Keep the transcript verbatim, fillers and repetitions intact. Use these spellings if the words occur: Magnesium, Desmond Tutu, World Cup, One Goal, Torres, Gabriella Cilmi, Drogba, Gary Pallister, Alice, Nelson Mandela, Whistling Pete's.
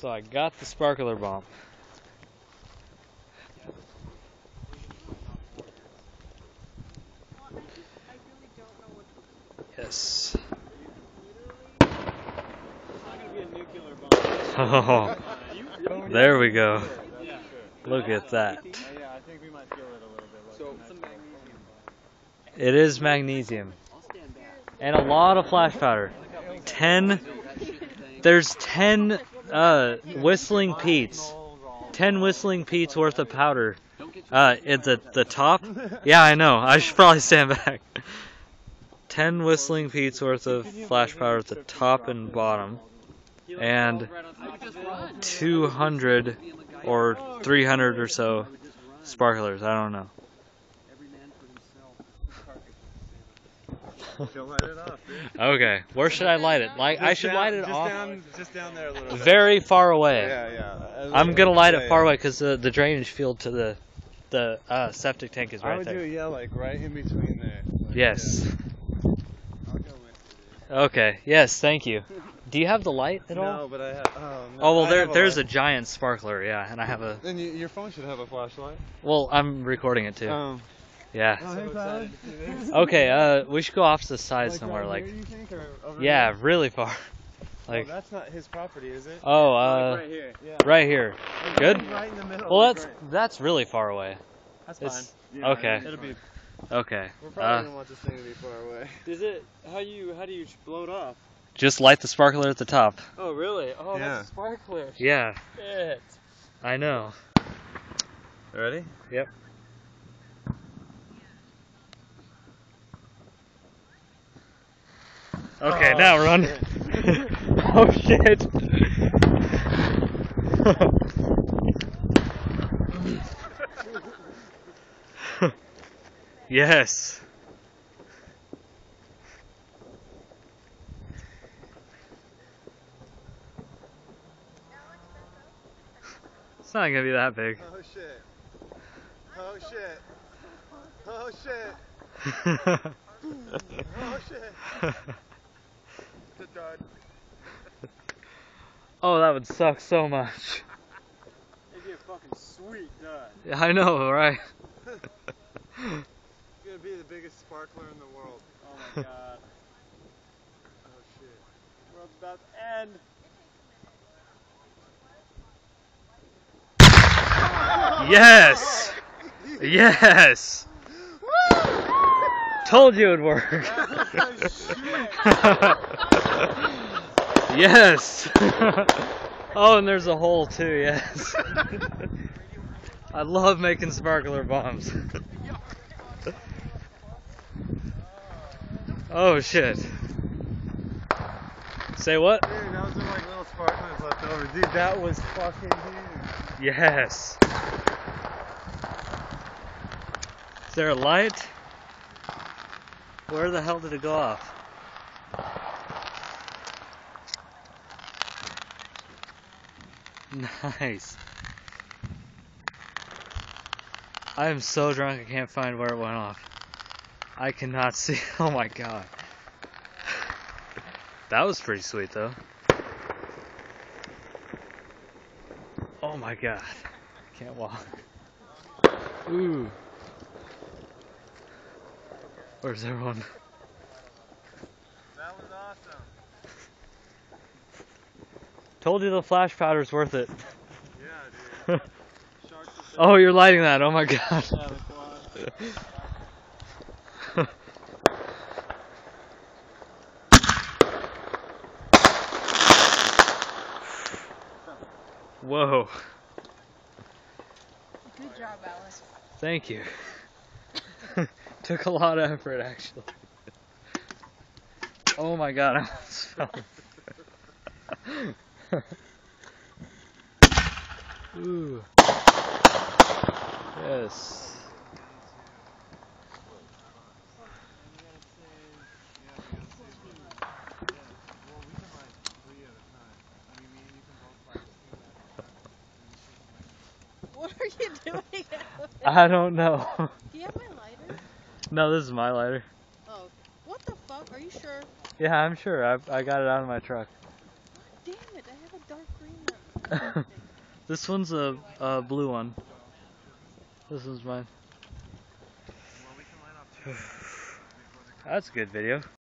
So I got the sparkler bomb. Yes. It's not going to be a nuclear bomb. Oh, there we go. Look at that. Yeah, I think we might feel it a little bit. So it's a magnesium bomb. It is magnesium. And a lot of flash powder. Ten. There's ten uh, Whistling Pete's. Ten Whistling Pete's worth of powder. Uh, at the, the top? Yeah, I know. I should probably stand back. ten Whistling Pete's worth of flash powder at the top and bottom, and two hundred or three hundred or so sparklers. I don't know. Okay, where should I light it? Like I should light it off very far away. I'm gonna light it far away because the, the drainage field to the the uh, septic tank is right there. I would do, yeah, like right in between there. Yes. Okay. Yes. Thank you. Do you have the light at all? No, but I have. Oh, no, oh well, there, a there's light. a giant sparkler, yeah, and I have a. Then you, your phone should have a flashlight. Well, I'm recording it too. Um, yeah. Oh, so hey, okay. Uh, we should go off to the side like somewhere, like. Here, you think, or over yeah, there? Really far. Like. Oh, that's not his property, is it? Oh, uh. Like right here. Yeah. Right here. Good. Right in the middle. Well, that's great. That's really far away. That's fine. It's, yeah, okay. It'll be. Okay. We're probably uh, gonna want this thing to be far away. Is it? How you? How do you blow it off? Just light the sparkler at the top. Oh really? Oh, yeah. That's a sparkler. Yeah. Shit. I know. Ready? Yep. Okay, oh, now run. Shit. Oh shit. Yes. It's not gonna be that big. Oh shit. Oh shit. Oh shit. Oh shit. Oh, that would suck so much. It'd be a fucking sweet nut. Yeah, I know, right? It'd be the biggest sparkler in the world. Oh my god. Oh shit. The world's about to end. Yes! Yes! Told you it'd work. Yes! Oh, and there's a hole too, yes. I love making sparkler bombs. Oh shit. Say what? Dude, that was like little sparklers left over. Dude, that was fucking huge. Yes. Is there a light? Where the hell did it go off? Nice. I am so drunk I can't find where it went off. I cannot see. Oh my god. That was pretty sweet though. Oh my god. Can't walk. Ooh. Where's everyone? That was awesome. Told you the flash powder's worth it. Yeah, dude. Sharks are oh, you're lighting that. Oh my god. Yeah, whoa. Good job, Alice. Thank you. Took a lot of effort, actually. Oh my god, I almost fell. Ooh. Yes. What are you doing? I don't know. Do you have my lighter? No, this is my lighter. Oh, what the fuck? Are you sure? Yeah, I'm sure. I I got it out of my truck. Damn it! I have a dark green one. This one's a, a blue one. This one's mine. That's a good video.